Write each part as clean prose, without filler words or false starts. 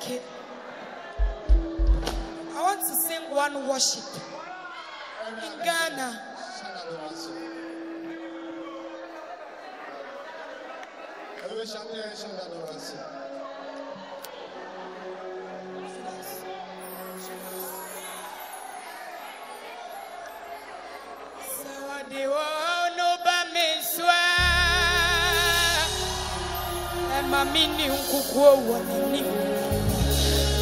Okay. I want to sing one worship in Ghana. Mamini unkukuo wanini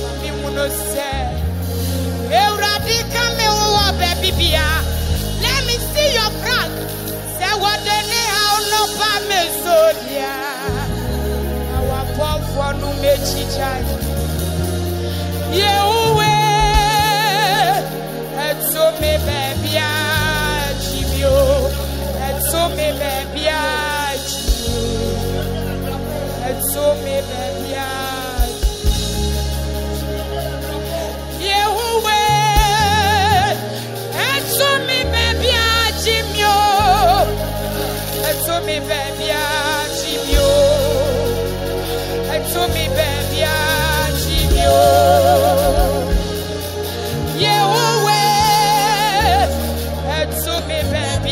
Mamimu no se Euradika me uwa bebibia. Let me see your prank. Se wadene hao no pa me zodia. Awa pofu anu me chichani. Ye uwe Etso me bebia Chibio Etso me bebia. So me baby and so me baby Jimyo and so me baby Jimyo and so me baby Jimyo and so me baby.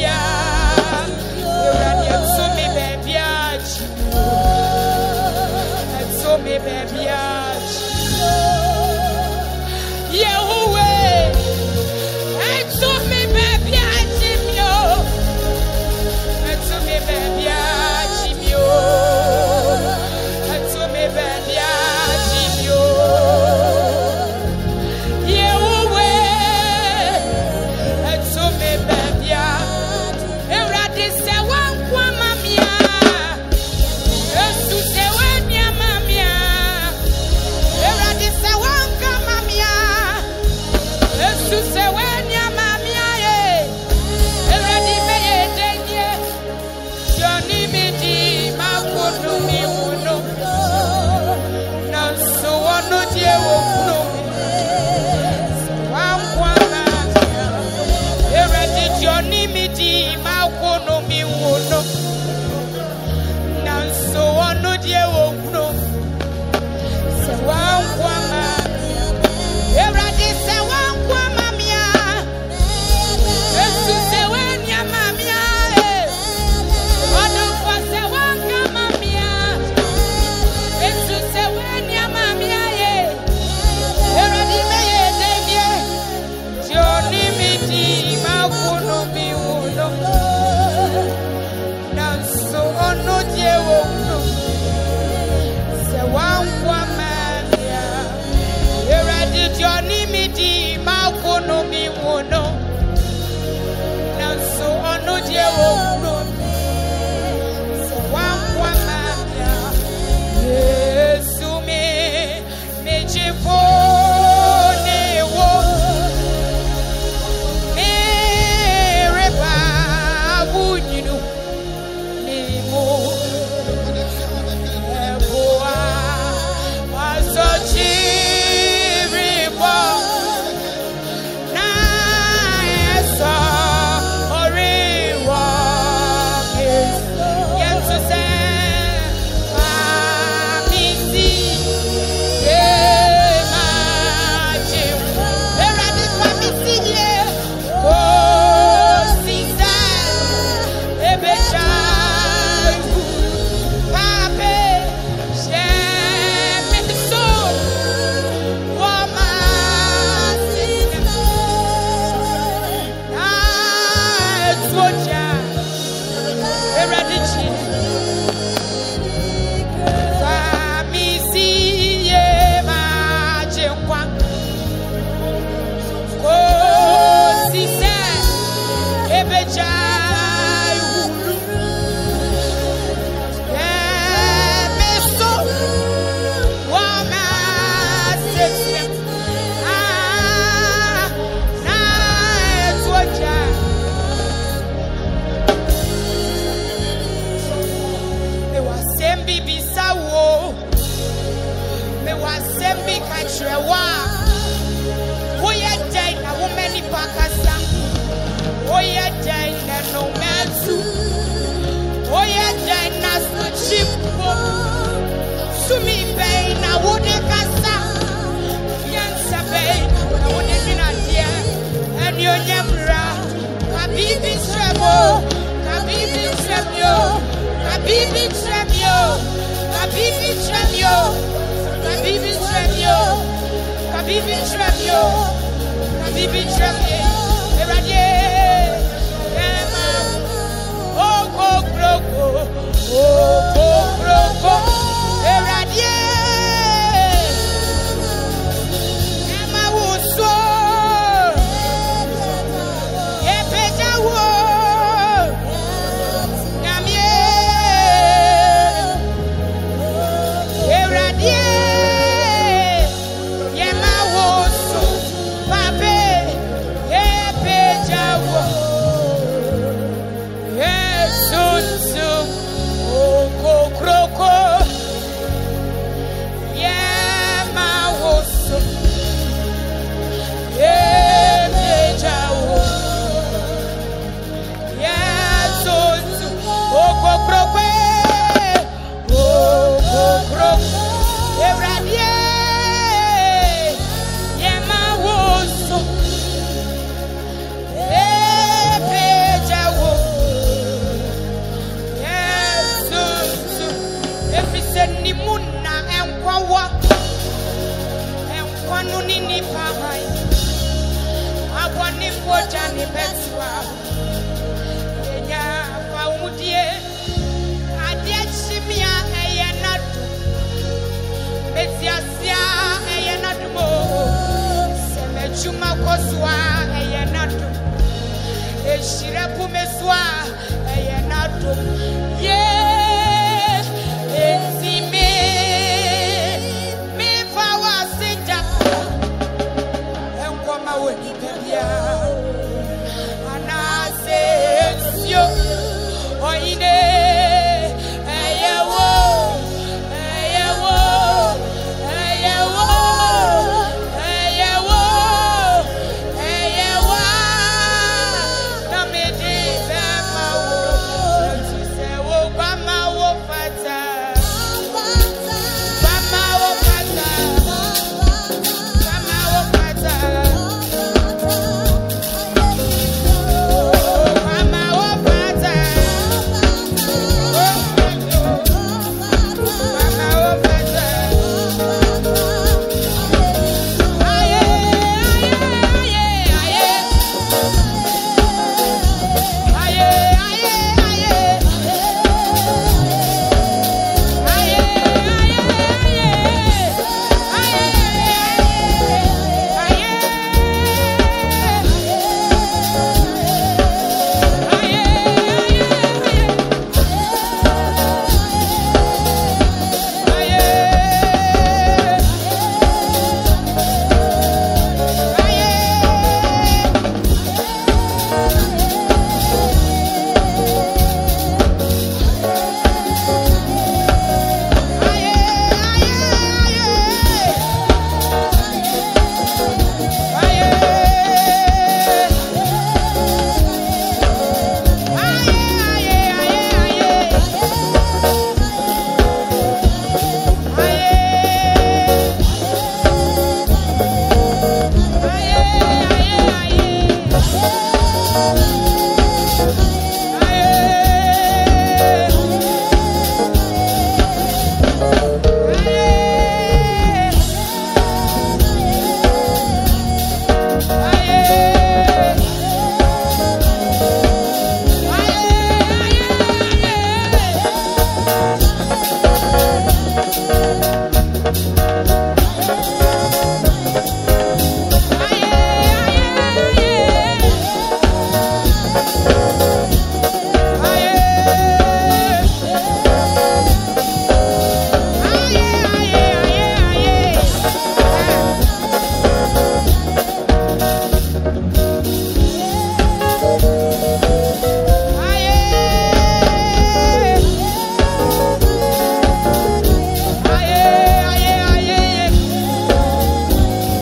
Yeah. Kabibi Tremio,